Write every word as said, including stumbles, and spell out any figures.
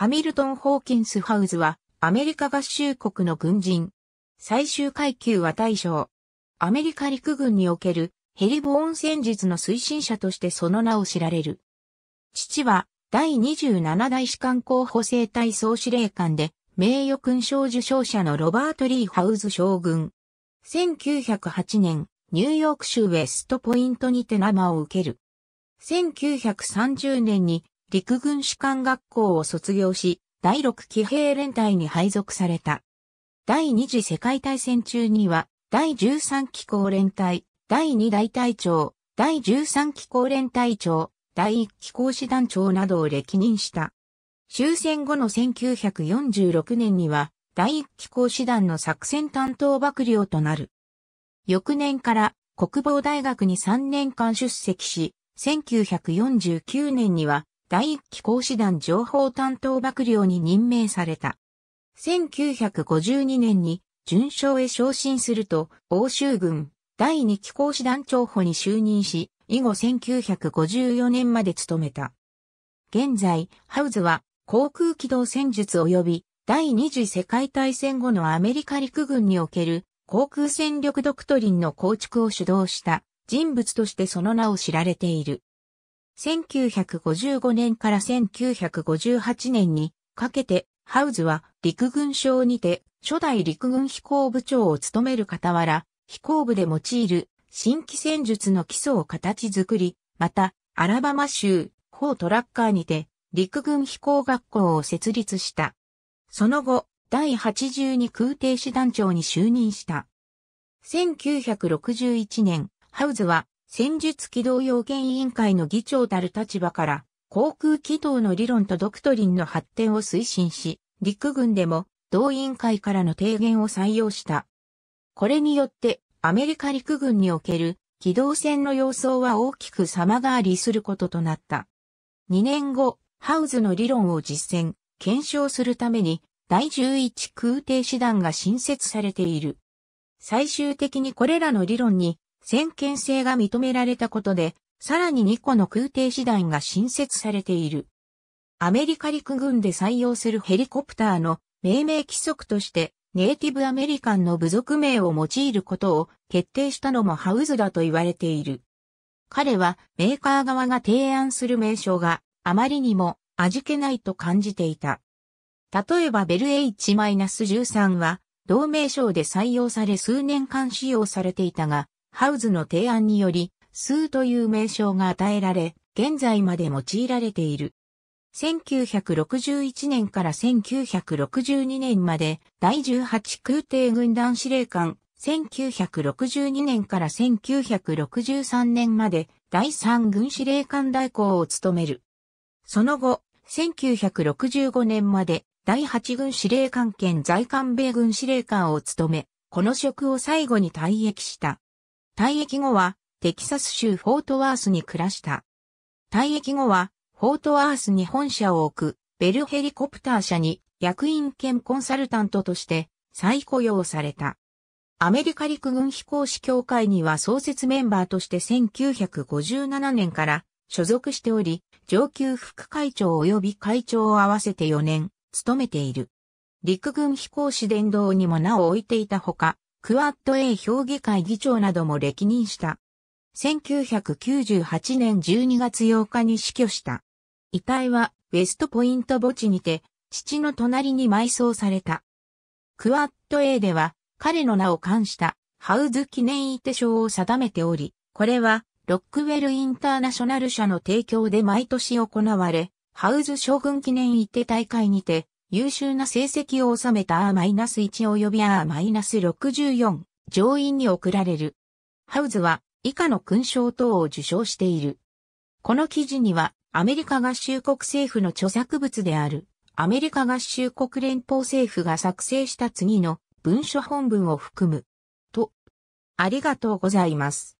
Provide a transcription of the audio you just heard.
ハミルトン・ホーキンス・ハウズは、アメリカ合衆国の軍人。最終階級は大将。アメリカ陸軍におけるヘリボーン戦術の推進者としてその名を知られる。父は第にじゅうなな代士官候補生隊総司令官で名誉勲章受章者のロバート・リー・ハウズ将軍。せんきゅうひゃくはちねん、ニューヨーク州ウェストポイントにて生を受ける。せんきゅうひゃくさんじゅうねんに陸軍士官学校を卒業し、だいろく騎兵連隊に配属された。第二次世界大戦中には、第じゅうさん機甲連隊、第に大隊長、第じゅうさん機甲連隊長、第いち機甲師団長などを歴任した。終戦後のせんきゅうひゃくよんじゅうろくねんには、第いち機甲師団の作戦担当幕僚となる。翌年から国防大学にさんねんかん出席し、せんきゅうひゃくよんじゅうきゅうねんには、第いち機甲師団情報担当幕僚に任命された。せんきゅうひゃくごじゅうにねんに准将へ昇進すると、欧州軍第に機甲師団長補に就任し、以後せんきゅうひゃくごじゅうよねんまで務めた。現在、ハウズは航空機動戦術及び第二次世界大戦後のアメリカ陸軍における航空戦力ドクトリンの構築を主導した人物としてその名を知られている。せんきゅうひゃくごじゅうごねんからせんきゅうひゃくごじゅうはちねんにかけて、ハウズは陸軍省にて初代陸軍飛行部長を務める傍ら、飛行部で用いる新規戦術の基礎を形作り、またアラバマ州ホートラッカーにて陸軍飛行学校を設立した。その後、第はちじゅうに空挺師団長に就任した。せんきゅうひゃくろくじゅういちねん、ハウズは戦術機動要件委員会の議長たる立場から、航空機動の理論とドクトリンの発展を推進し、陸軍でも同委員会からの提言を採用した。これによってアメリカ陸軍における機動戦の様相は大きく様変わりすることとなった。にねんご、ハウズの理論を実践、検証するために第じゅういち空挺師団が新設されている。最終的にこれらの理論に先見性が認められたことで、さらににこの空挺師団が新設されている。アメリカ陸軍で採用するヘリコプターの命名規則としてネイティブアメリカンの部族名を用いることを決定したのもハウズだと言われている。彼はメーカー側が提案する名称があまりにも味気ないと感じていた。例えばベル エイチじゅうさん は同名称で採用され数年間使用されていたが、ハウズの提案によりスーという名称が与えられ、現在まで用いられている。せんきゅうひゃくろくじゅういちねんからせんきゅうひゃくろくじゅうにねんまで、第じゅうはち空挺軍団司令官、せんきゅうひゃくろくじゅうにねんからせんきゅうひゃくろくじゅうさんねんまで、第さん軍司令官代行を務める。その後、せんきゅうひゃくろくじゅうごねんまで、第はち軍司令官兼在韓米軍司令官を務め、この職を最後に退役した。退役後は、テキサス州フォートワースに暮らした。退役後は、フォートワースに本社を置く、ベルヘリコプター社に役員兼コンサルタントとして再雇用された。アメリカ陸軍飛行士協会には創設メンバーとしてせんきゅうひゃくごじゅうななねんから所属しており、上級副会長及び会長を合わせてよねん務めている。陸軍飛行士殿堂にも名を置いていたほか、クアッド A 評議会議長なども歴任した。せんきゅうひゃくきゅうじゅうはちねんじゅうにがつようかに死去した。遺体はウェストポイント墓地にて父の隣に埋葬された。クアッド A では彼の名を冠したハウズ記念射手章を定めており、これはロックウェルインターナショナル社の提供で毎年行われ、ハウズ将軍記念射手大会にて優秀な成績を収めた アールワン 及び アールろくじゅうよん 上院に贈られる。ハウズは以下の勲章等を受章している。この記事には、アメリカ合衆国政府の著作物である、アメリカ合衆国連邦政府が作成した次の文書本文を含む。と、ありがとうございます。